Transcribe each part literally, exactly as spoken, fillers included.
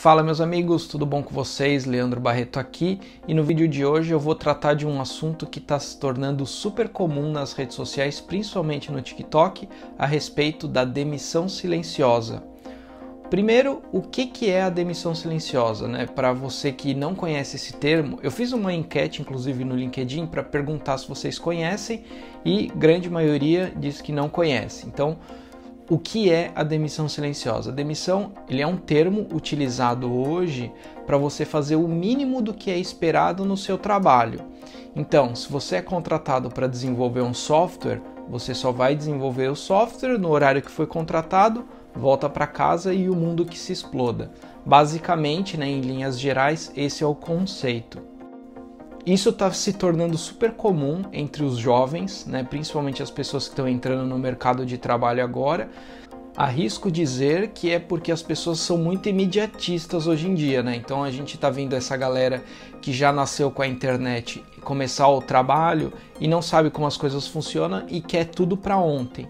Fala meus amigos, tudo bom com vocês? Leandro Barreto aqui e no vídeo de hoje eu vou tratar de um assunto que está se tornando super comum nas redes sociais, principalmente no TikTok, a respeito da demissão silenciosa. Primeiro, o que, que é a demissão silenciosa, né? Para você que não conhece esse termo, eu fiz uma enquete inclusive no LinkedIn para perguntar se vocês conhecem e grande maioria diz que não conhece. Então, o que é a demissão silenciosa? A demissão ele é um termo utilizado hoje para você fazer o mínimo do que é esperado no seu trabalho. Então, se você é contratado para desenvolver um software, você só vai desenvolver o software no horário que foi contratado, volta para casa e o mundo que se exploda. Basicamente, né, em linhas gerais, esse é o conceito. Isso está se tornando super comum entre os jovens, né? Principalmente as pessoas que estão entrando no mercado de trabalho agora. Arrisco dizer que é porque as pessoas são muito imediatistas hoje em dia, né? Então a gente está vendo essa galera que já nasceu com a internet começar o trabalho e não sabe como as coisas funcionam e quer tudo para ontem.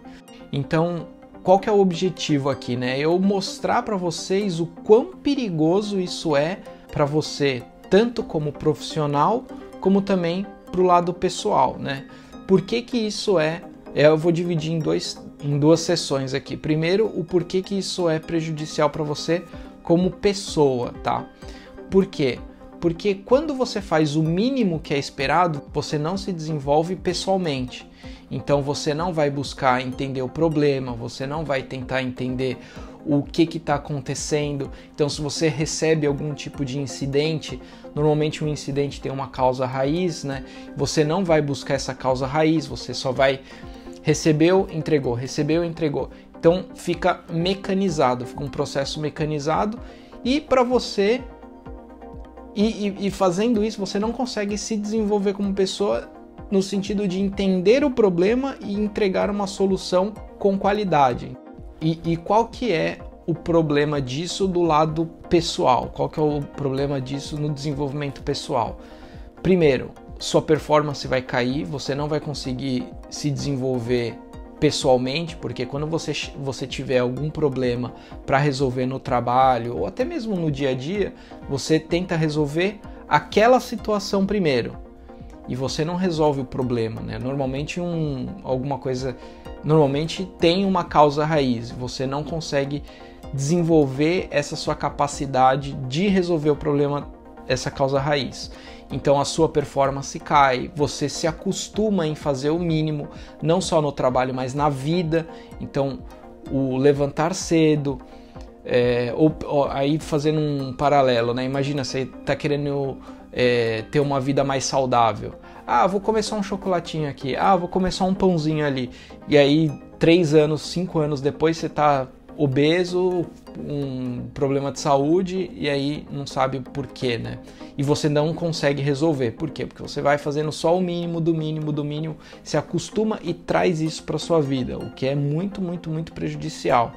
Então, qual que é o objetivo aqui, né? Eu mostrar para vocês o quão perigoso isso é para você, tanto como profissional, como também para o lado pessoal, né? Por que que isso é? Eu vou dividir em, dois, em duas sessões aqui. Primeiro, o porquê que isso é prejudicial para você como pessoa, tá? Por quê? Porque quando você faz o mínimo que é esperado, você não se desenvolve pessoalmente. Então você não vai buscar entender o problema, você não vai tentar entender o que que está acontecendo. Então se você recebe algum tipo de incidente, normalmente um incidente tem uma causa raiz, né? Você não vai buscar essa causa raiz, você só vai recebeu, entregou, recebeu, entregou. Então fica mecanizado, fica um processo mecanizado e para você, e, e, e fazendo isso você não consegue se desenvolver como pessoa no sentido de entender o problema e entregar uma solução com qualidade. E, e qual que é o problema disso do lado pessoal? Qual que é o problema disso no desenvolvimento pessoal? Primeiro, sua performance vai cair, você não vai conseguir se desenvolver pessoalmente, porque quando você, você tiver algum problema para resolver no trabalho, ou até mesmo no dia a dia, você tenta resolver aquela situação primeiro. E você não resolve o problema, né? Normalmente um, alguma coisa... Normalmente tem uma causa raiz, você não consegue desenvolver essa sua capacidade de resolver o problema, essa causa raiz. Então a sua performance cai, você se acostuma em fazer o mínimo, não só no trabalho, mas na vida. Então o levantar cedo, é, ou, ou, aí fazendo um paralelo, né? Imagina, você está querendo é, ter uma vida mais saudável. Ah, vou começar um chocolatinho aqui. Ah, vou começar um pãozinho ali. E aí, três anos, cinco anos depois, você tá obeso, um problema de saúde, e aí não sabe por quê, né? E você não consegue resolver. Por quê? Porque você vai fazendo só o mínimo, do mínimo, do mínimo, se acostuma e traz isso pra sua vida, o que é muito, muito, muito prejudicial.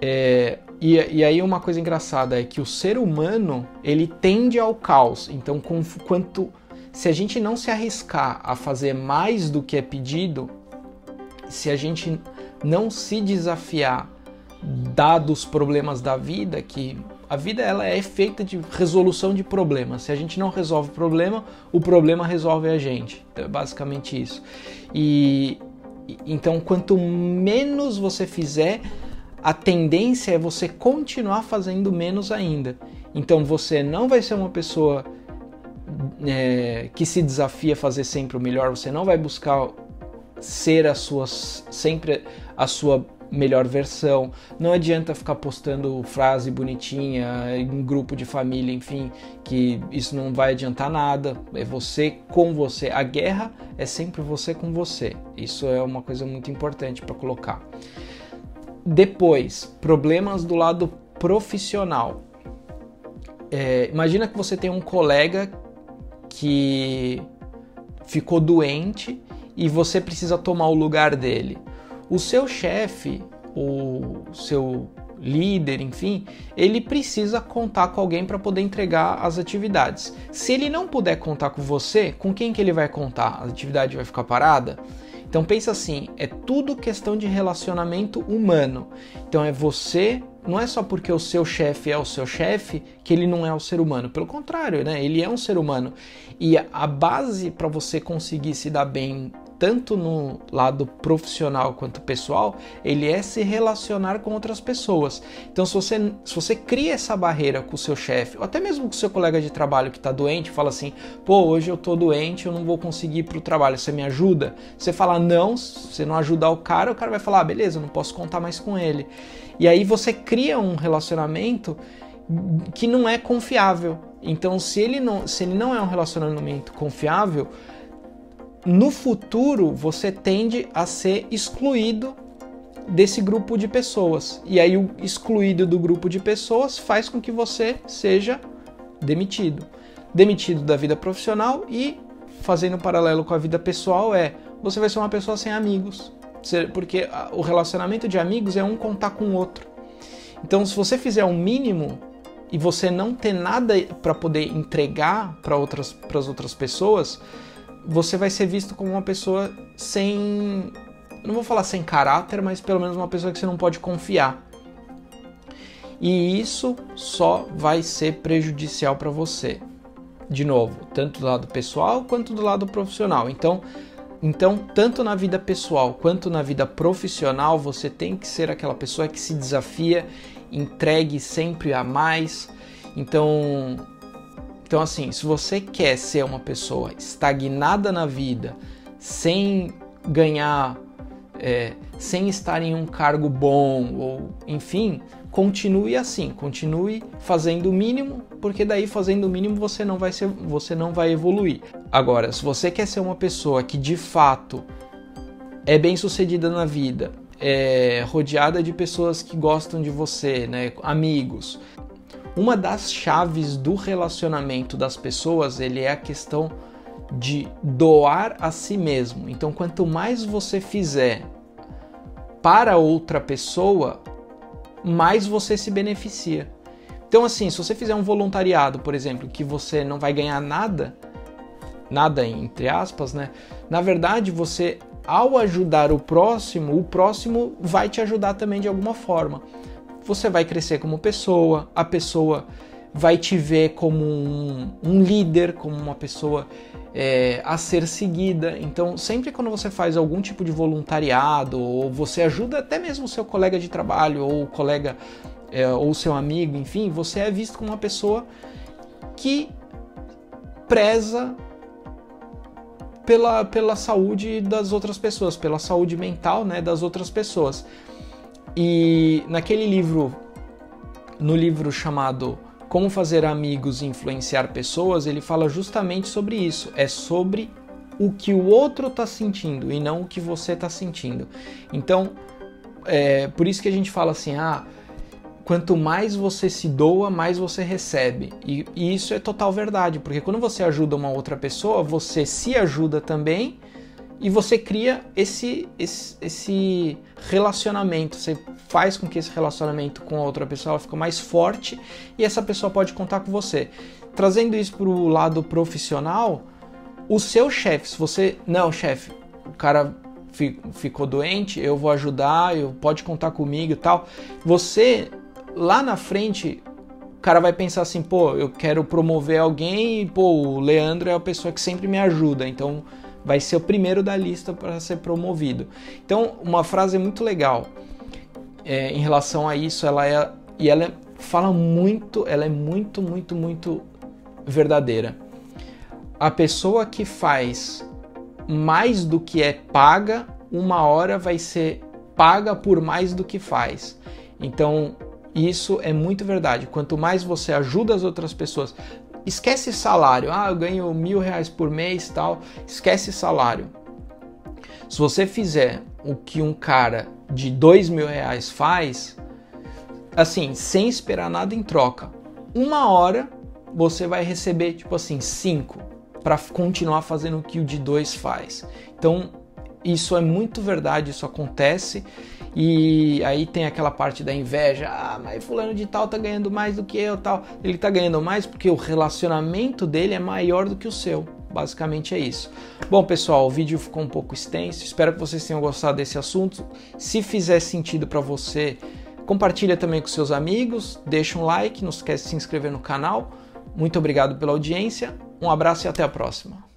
É... E, e aí uma coisa engraçada é que o ser humano, ele tende ao caos. Então, com, quanto... Se a gente não se arriscar a fazer mais do que é pedido, se a gente não se desafiar dados os problemas da vida, que a vida ela é feita de resolução de problemas. Se a gente não resolve o problema, o problema resolve a gente. Então, é basicamente isso. E então, quanto menos você fizer, a tendência é você continuar fazendo menos ainda. Então, você não vai ser uma pessoa... É, que se desafia a fazer sempre o melhor, você não vai buscar ser a sua, sempre a sua melhor versão, não adianta ficar postando frase bonitinha em grupo de família, enfim, que isso não vai adiantar nada, é você com você, a guerra é sempre você com você, isso é uma coisa muito importante para colocar. Depois, problemas do lado profissional. É, imagina que você tem um colega que ficou doente e você precisa tomar o lugar dele. O seu chefe, o seu líder, enfim, ele precisa contar com alguém para poder entregar as atividades. Se ele não puder contar com você, com quem que ele vai contar? A atividade vai ficar parada? Então pensa assim, é tudo questão de relacionamento humano. Então é você, não é só porque o seu chefe é o seu chefe que ele não é um ser humano. Pelo contrário, né? Ele é um ser humano. E a base para você conseguir se dar bem tanto no lado profissional quanto pessoal, ele é se relacionar com outras pessoas. Então se você, se você cria essa barreira com o seu chefe, ou até mesmo com o seu colega de trabalho que está doente, fala assim, pô, hoje eu tô doente, eu não vou conseguir ir pro trabalho, você me ajuda? Você fala não, se você não ajudar o cara, o cara vai falar, ah, beleza, eu não posso contar mais com ele. E aí você cria um relacionamento que não é confiável. Então se ele não, se ele não é um relacionamento confiável, no futuro você tende a ser excluído desse grupo de pessoas. E aí o excluído do grupo de pessoas faz com que você seja demitido. Demitido da vida profissional e, fazendo um paralelo com a vida pessoal, é você vai ser uma pessoa sem amigos. Porque o relacionamento de amigos é um contar com o outro. Então se você fizer um mínimo e você não ter nada para poder entregar para outras, para as outras pessoas, você vai ser visto como uma pessoa sem, não vou falar sem caráter, mas pelo menos uma pessoa que você não pode confiar. E isso só vai ser prejudicial para você. De novo, tanto do lado pessoal quanto do lado profissional. Então, então, tanto na vida pessoal quanto na vida profissional, você tem que ser aquela pessoa que se desafia, entregue sempre a mais. Então... Então assim, se você quer ser uma pessoa estagnada na vida, sem ganhar, é, sem estar em um cargo bom, ou enfim, continue assim, continue fazendo o mínimo, porque daí fazendo o mínimo você não vai ser, você não vai evoluir. Agora, se você quer ser uma pessoa que de fato é bem-sucedida na vida, é rodeada de pessoas que gostam de você, né, amigos... Uma das chaves do relacionamento das pessoas, ele é a questão de doar a si mesmo. Então, quanto mais você fizer para outra pessoa, mais você se beneficia. Então, assim, se você fizer um voluntariado, por exemplo, que você não vai ganhar nada, nada entre aspas, né? Na verdade, você, ao ajudar o próximo, o próximo vai te ajudar também de alguma forma. Você vai crescer como pessoa, a pessoa vai te ver como um, um líder, como uma pessoa é, a ser seguida. Então, sempre quando você faz algum tipo de voluntariado, ou você ajuda até mesmo o seu colega de trabalho, ou o colega, é, ou seu amigo, enfim, você é visto como uma pessoa que preza pela, pela saúde das outras pessoas, pela saúde mental, né, das outras pessoas. E naquele livro, no livro chamado Como Fazer Amigos e Influenciar Pessoas, ele fala justamente sobre isso. É sobre o que o outro está sentindo e não o que você está sentindo. Então, é por isso que a gente fala assim, ah, quanto mais você se doa, mais você recebe. E, e isso é total verdade, porque quando você ajuda uma outra pessoa, você se ajuda também. E você cria esse, esse, esse relacionamento, você faz com que esse relacionamento com a outra pessoa fique mais forte e essa pessoa pode contar com você. Trazendo isso para o lado profissional, o seu chefe, se você... Não, chefe, o cara ficou doente, eu vou ajudar, eu, pode contar comigo e tal. Você, lá na frente... O cara vai pensar assim, pô, eu quero promover alguém e, pô, o Leandro é a pessoa que sempre me ajuda, então vai ser o primeiro da lista para ser promovido. Então, uma frase muito legal é, em relação a isso, ela é, e ela fala muito, ela é muito, muito, muito verdadeira. A pessoa que faz mais do que é paga, uma hora vai ser paga por mais do que faz. Então, isso é muito verdade. Quanto mais você ajuda as outras pessoas, esquece salário. Ah, eu ganho mil reais por mês e tal. Esquece salário. Se você fizer o que um cara de dois mil reais faz, assim, sem esperar nada em troca, uma hora você vai receber, tipo assim, cinco para continuar fazendo o que o de dois faz. Então, isso é muito verdade, isso acontece. E aí tem aquela parte da inveja, ah, mas fulano de tal tá ganhando mais do que eu, tal. Ele tá ganhando mais porque o relacionamento dele é maior do que o seu. basicamente é isso. Bom, pessoal, o vídeo ficou um pouco extenso, espero que vocês tenham gostado desse assunto. Se fizer sentido para você, compartilha também com seus amigos, deixa um like, não esquece de se inscrever no canal. Muito obrigado pela audiência, um abraço e até a próxima.